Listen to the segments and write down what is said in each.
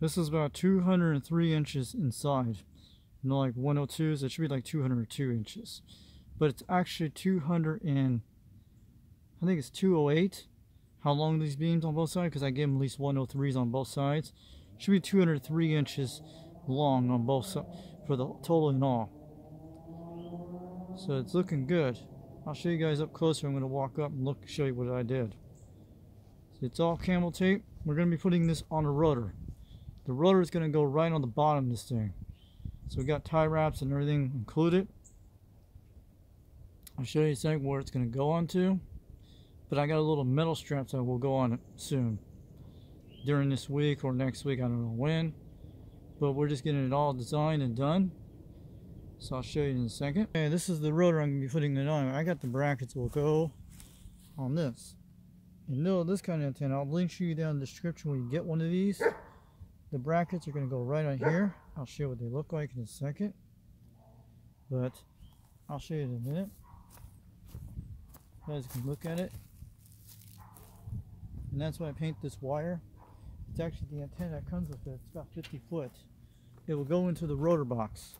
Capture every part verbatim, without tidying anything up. This is about two hundred three inches inside. You know, like one oh twos, it should be like two hundred two inches. But it's actually two hundred and, I think it's two oh eight. How long these beams on both sides? Because I gave them at least one oh threes on both sides. It should be two hundred three inches long on both sides for the total in all. So it's looking good. I'll show you guys up closer. I'm going to walk up and look, show you what I did. So it's all camel tape. We're going to be putting this on a rotor. The rotor is going to go right on the bottom of this thing. So we got tie wraps and everything included. I'll show you a second where it's going to go onto. But I got a little metal strap that will go on it soon. During this week or next week, I don't know when. But we're just getting it all designed and done. So I'll show you in a second. Okay, this is the rotor I'm going to be putting it on. I got the brackets will go on this. You know this kind of antenna. I'll link you down in the description when you get one of these. The brackets are going to go right on here. I'll show you what they look like in a second. But I'll show you in a minute. You guys can look at it. And that's why I paint this wire. It's actually the antenna that comes with it. It's about fifty foot. It will go into the rotor box.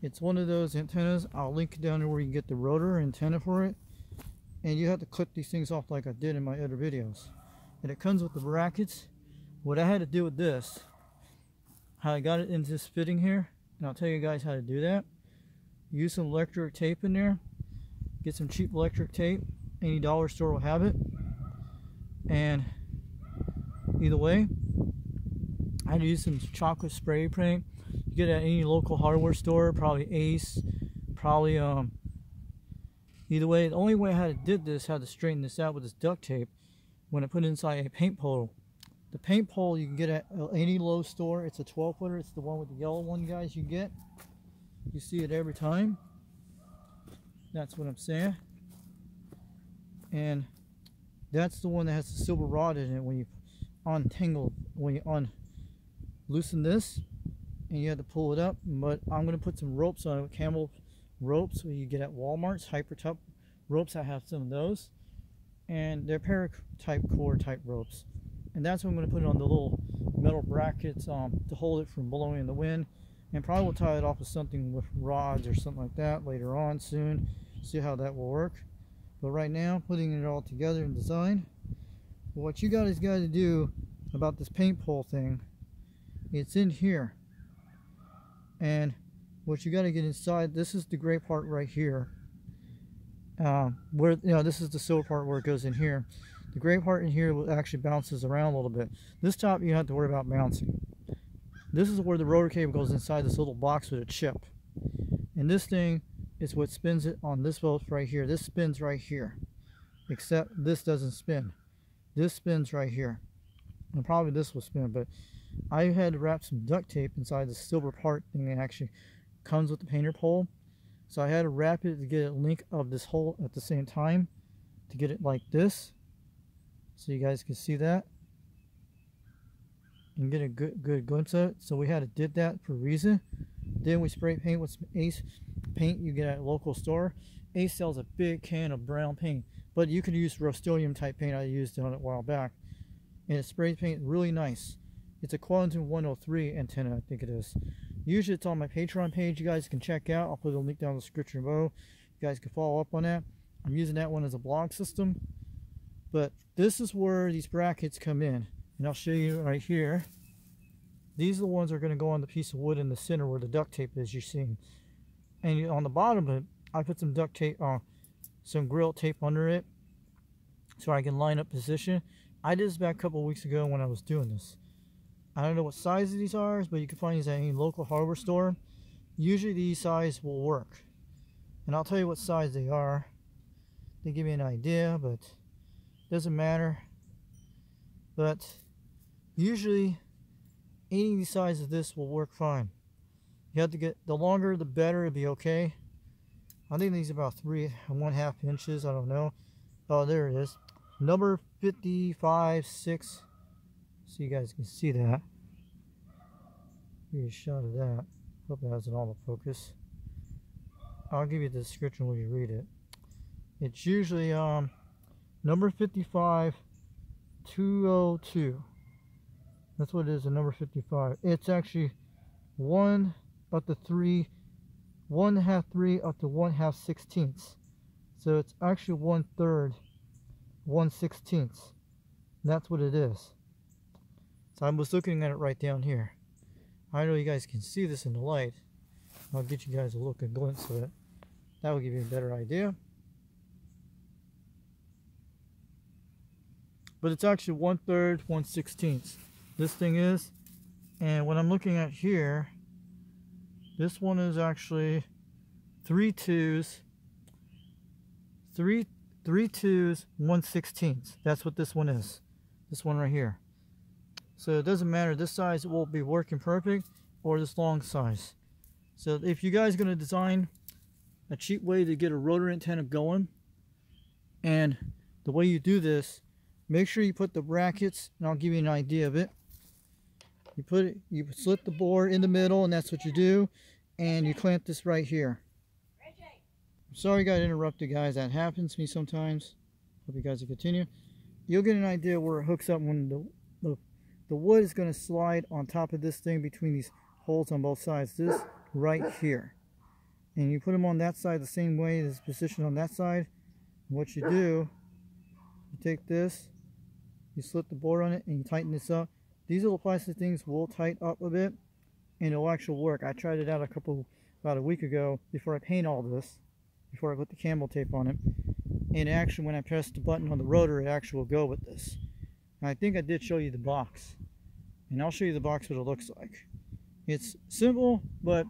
It's one of those antennas. I'll link down to where you can get the rotor antenna for it. And you have to clip these things off like I did in my other videos. And it comes with the brackets. What I had to do with this, how I got it into this fitting here, and I'll tell you guys how to do that. Use some electric tape in there. Get some cheap electric tape. Any dollar store will have it. And either way, I had to use some chocolate spray paint. You get it at any local hardware store, probably Ace, probably um either way. The only way I had to did this, how to straighten this out with this duct tape, when I put it inside a paint pole. The paint pole you can get at any low store. It's a twelve footer. It's the one with the yellow one, guys. You get, you see it every time. That's what I'm saying. And that's the one that has the silver rod in it. When you untangle, when you un loosen this, and you have to pull it up. But I'm going to put some ropes on it, camel ropes you get at Walmart's, Hyper Tough ropes. I have some of those, and they're para type core type ropes. And that's when I'm going to put it on the little metal brackets um, to hold it from blowing in the wind. And probably we'll tie it off with something with rods or something like that later on soon. See how that will work. But right now, putting it all together in design. What you guys got to do about this paint pole thing, it's in here. And what you got to get inside, this is the gray part right here. Um, where you know, this is the silver part where it goes in here. The gray part in here actually bounces around a little bit. This top you don't have to worry about bouncing. This is where the rotor cable goes inside this little box with a chip. And this thing is what spins it on this bolt right here. This spins right here. Except this doesn't spin. This spins right here. And probably this will spin, but I had to wrap some duct tape inside the silver part thing that actually comes with the painter pole. So I had to wrap it to get a link of this hole at the same time to get it like this. So you guys can see that and get a good good glimpse of it. So we had to did that for a reason. Then we spray paint with some Ace paint you get at a local store. Ace sells a big can of brown paint, but you could use Rustoleum type paint I used on it a while back. And it spray paint really nice. It's a Quantum one oh three antenna, I think it is. Usually it's on my Patreon page. You guys can check out. I'll put a link down in the description below. You guys can follow up on that. I'm using that one as a blog system. But this is where these brackets come in. And I'll show you right here. These are the ones that are going to go on the piece of wood in the center where the duct tape is you're seeing. And on the bottom of it, I put some duct tape, uh, some grill tape under it. So I can line up position. I did this back a couple of weeks ago when I was doing this. I don't know what size these are, but you can find these at any local hardware store. Usually these size will work. And I'll tell you what size they are. They give me an idea, but it doesn't matter. But usually any of the size of this will work fine. You have to get, the longer the better, it'll be okay. I think these are about three and one half inches, I don't know. Oh, there it is. Number fifty-five, six. So you guys can see that. Give you a shot of that. Hope that has an auto focus. I'll give you the description when you read it. It's usually um number fifty-five, two oh two. That's what it is, the number fifty-five. It's actually one up to three, one half three up to one half sixteenths. So it's actually one third, one sixteenths. That's what it is. So I was looking at it right down here. I know you guys can see this in the light. I'll get you guys a look, a glimpse of it. That will give you a better idea. But it's actually one third, one sixteenth. This thing is, and what I'm looking at here, this one is actually three twos, three three twos, one sixteenth. That's what this one is. This one right here. So it doesn't matter. This size will be working perfect, or this long size. So if you guys are going to design a cheap way to get a rotor antenna going, and the way you do this, make sure you put the brackets, and I'll give you an idea of it. You put it, you slip the board in the middle, and that's what you do, and you clamp this right here. I'm sorry I got interrupted, guys. That happens to me sometimes. Hope you guys will continue. You'll get an idea where it hooks up when the, the, the wood is going to slide on top of this thing between these holes on both sides. This right here. And you put them on that side the same way as positioned on that side. And what you do, you take this, you slip the board on it, and you tighten this up. These little plastic things will tighten up a bit, and it'll actually work. I tried it out a couple, about a week ago, before I paint all this, before I put the Camel tape on it. And actually, when I press the button on the rotor, it actually will go with this. And I think I did show you the box, and I'll show you the box what it looks like. It's simple, but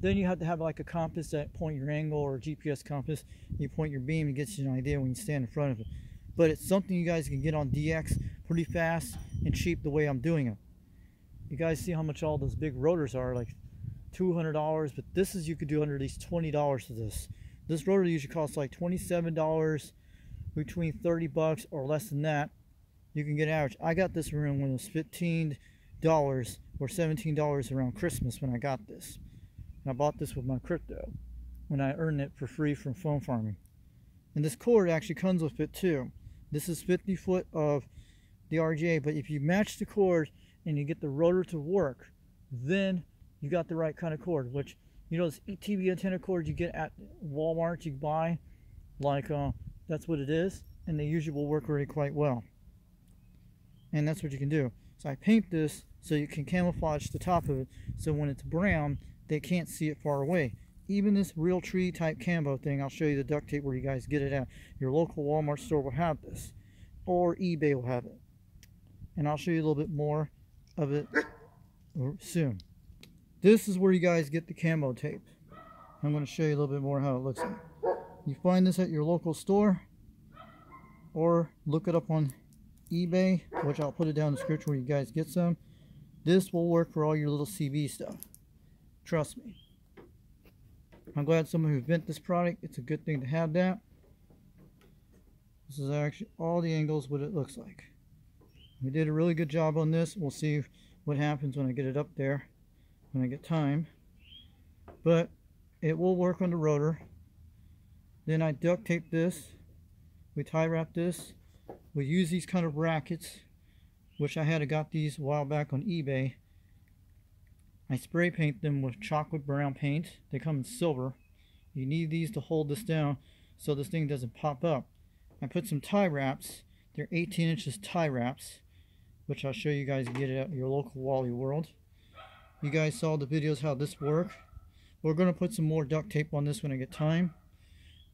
then you have to have like a compass that point your angle, or a G P S compass. You point your beam, and it gets you an idea when you stand in front of it. But it's something you guys can get on D X pretty fast and cheap the way I'm doing it. You guys see how much all those big rotors are, like two hundred dollars, but this is, you could do under at least twenty dollars for this. This rotor usually costs like twenty-seven dollars, between thirty bucks or less than that. You can get average. I got this around when it was fifteen dollars or seventeen dollars around Christmas when I got this. And I bought this with my crypto when I earned it for free from foam farming. And this cord actually comes with it too. This is fifty foot of the R G A, but if you match the cord and you get the rotor to work, then you got the right kind of cord, which, you know, this T V antenna cord you get at Walmart, you buy, like, uh, that's what it is, and they usually will work really quite well. And that's what you can do. So I paint this so you can camouflage the top of it, so when it's brown, they can't see it far away. Even this Real Tree type Cambo thing, I'll show you the duct tape where you guys get it at. Your local Walmart store will have this, or eBay will have it. And I'll show you a little bit more of it soon. This is where you guys get the Cambo tape. I'm going to show you a little bit more how it looks like. You find this at your local store, or look it up on eBay, which I'll put it down in the description where you guys get some. This will work for all your little C B stuff. Trust me. I'm glad someone who invented this product. It's a good thing to have that. This is actually all the angles what it looks like. We did a really good job on this. We'll see what happens when I get it up there, when I get time. But it will work on the rotor. Then I duct tape this. We tie wrap this. We use these kind of brackets, which I had got these a while back on eBay. I spray paint them with chocolate brown paint. They come in silver. You need these to hold this down so this thing doesn't pop up. I put some tie wraps. They're eighteen inches tie wraps, which I'll show you guys get it at your local Wally World. You guys saw the videos how this work. We're going to put some more duct tape on this when I get time.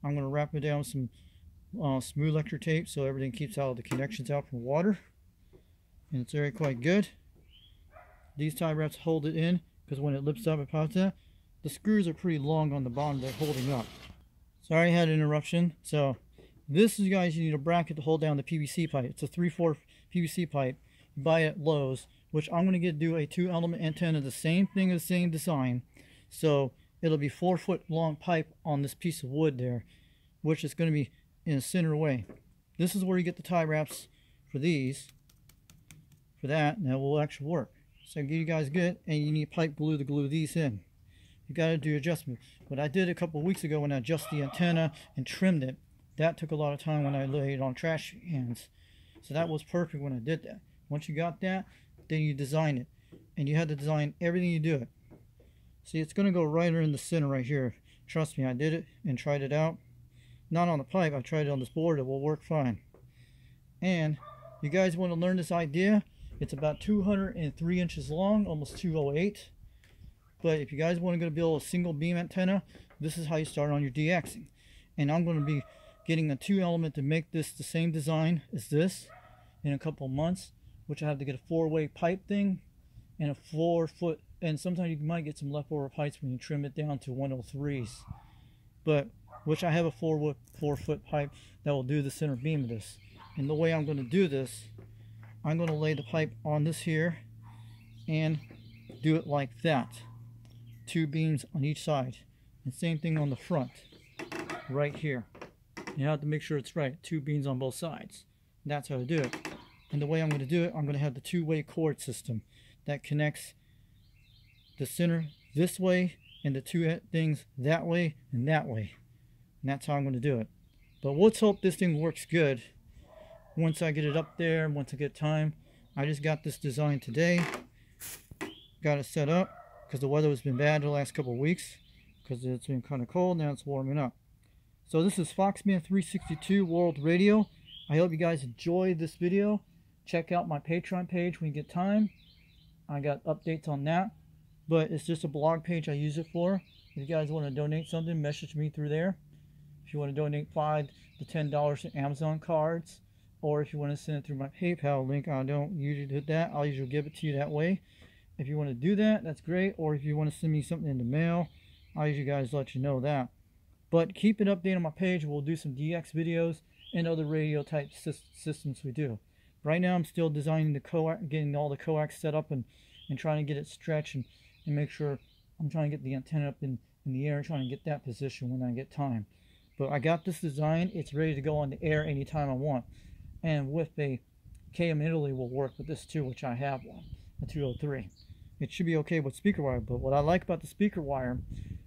I'm going to wrap it down with some uh, smooth lecture tape so everything keeps all the connections out from water. And it's very quite good. These tie wraps hold it in, because when it lifts up it pops out. The screws are pretty long on the bottom, they're holding up. Sorry I had an interruption. So this is, you guys, you need a bracket to hold down the P V C pipe. It's a three fourths P V C pipe. You buy it at Lowe's, which I'm going to get do a two element antenna, the same thing, the same design. So it'll be four foot long pipe on this piece of wood there, which is going to be in a center way. This is where you get the tie wraps for these, for that, and that will actually work. So you guys good, and you need pipe glue to glue these in. You got to do adjustments. What I did a couple weeks ago when I adjusted the antenna and trimmed it, that took a lot of time when I laid it on trash cans. So that was perfect when I did that. Once you got that, then you design it. And you have to design everything you do. See, it's going to go right in the center right here. Trust me, I did it and tried it out. Not on the pipe, I tried it on this board. It will work fine. And you guys want to learn this idea? It's about two hundred three inches long, almost two oh eight. But if you guys want to go to build a single beam antenna, this is how you start on your D-axing. And I'm going to be getting a two element to make this the same design as this in a couple of months, which I have to get a four-way pipe thing and a four foot, and sometimes you might get some leftover pipes when you trim it down to one oh threes, but which I have a four-foot four foot pipe that will do the center beam of this. And the way I'm going to do this, I'm going to lay the pipe on this here and do it like that, two beams on each side, and same thing on the front right here. You have to make sure it's right, two beams on both sides. That's how to do it. And the way I'm going to do it, I'm going to have the two-way cord system that connects the center this way and the two things that way and that way. And that's how I'm going to do it. But let's hope this thing works good once I get it up there, once I get time. I just got this design today, got it set up, because the weather has been bad the last couple of weeks, because it's been kind of cold. Now it's warming up. So this is Foxman three sixty-two World Radio. I hope you guys enjoyed this video. Check out my Patreon page when you get time. I got updates on that, but it's just a blog page I use it for. If you guys want to donate something, message me through there. If you want to donate five to ten dollars to Amazon cards, or if you want to send it through my PayPal link, I don't usually do that. I'll usually give it to you that way. If you want to do that, that's great. Or if you want to send me something in the mail, I'll usually guys let you know that. But keep an update on my page. We'll do some D X videos and other radio type systems we do. Right now I'm still designing the coax, getting all the coax set up and, and trying to get it stretched and, and make sure I'm trying to get the antenna up in, in the air, trying to get that position when I get time. But I got this design. It's ready to go on the air anytime I want. And with a K M Italy will work with this too, which I have one, a two oh three. It should be okay with speaker wire, but what I like about the speaker wire,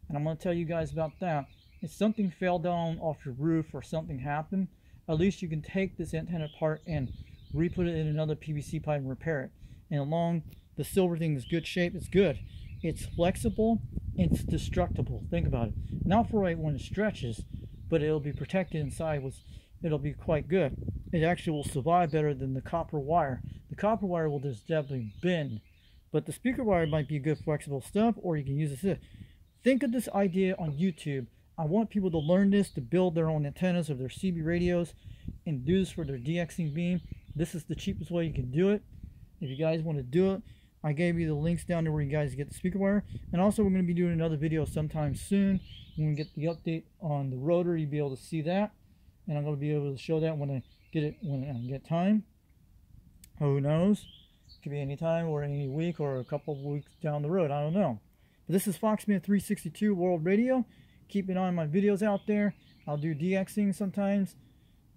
and I'm going to tell you guys about that, if something fell down off your roof or something happened, at least you can take this antenna apart and re-put it in another P V C pipe and repair it. And along the silver thing is good shape. It's good. It's flexible. It's destructible. Think about it. Not for right when it stretches, but it'll be protected inside. With, it'll be quite good. It actually will survive better than the copper wire. The copper wire will just definitely bend. But the speaker wire might be good flexible stuff, or you can use this. Think of this idea on YouTube. I want people to learn this to build their own antennas of their C B radios and do this for their DXing beam. This is the cheapest way you can do it. If you guys want to do it, I gave you the links down to where you guys get the speaker wire. And also we're going to be doing another video sometime soon. When we get the update on the rotor, you'll be able to see that. And I'm going to be able to show that when I get it, when I get time. Who knows? It could be any time or any week or a couple of weeks down the road. I don't know. But this is Foxman three sixty-two World Radio. Keep an eye on my videos out there. I'll do DXing sometimes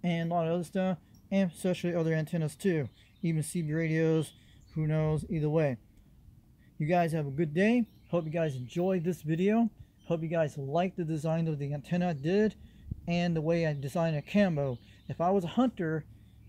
and a lot of other stuff, and especially other antennas too, even C B radios, who knows, either way. You guys have a good day. Hope you guys enjoyed this video. Hope you guys liked the design of the antenna I did and the way I designed a camo. If I was a hunter,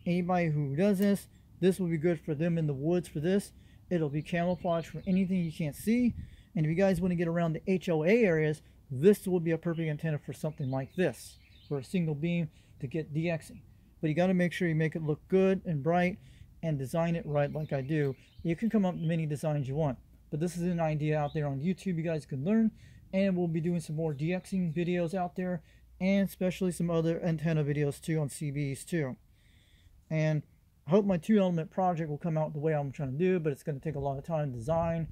anybody who does this, this will be good for them in the woods for this. It'll be camouflage for anything you can't see. And if you guys want to get around the H O A areas, this will be a perfect antenna for something like this, for a single beam to get DXing. But you got to make sure you make it look good and bright and design it right like I do. You can come up with many designs you want, but this is an idea out there on YouTube you guys can learn. And we'll be doing some more DXing videos out there, and especially some other antenna videos too on C Bs too. And I hope my two element project will come out the way I'm trying to do, but it's going to take a lot of time to design,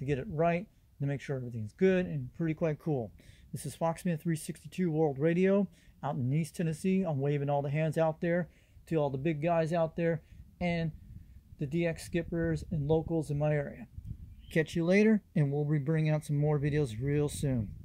to get it right, to make sure everything's good and pretty quite cool. This is Foxman three sixty-two World Radio out in East Tennessee. I'm waving all the hands out there to all the big guys out there and the D X skippers and locals in my area. Catch you later, and we'll be bringing out some more videos real soon.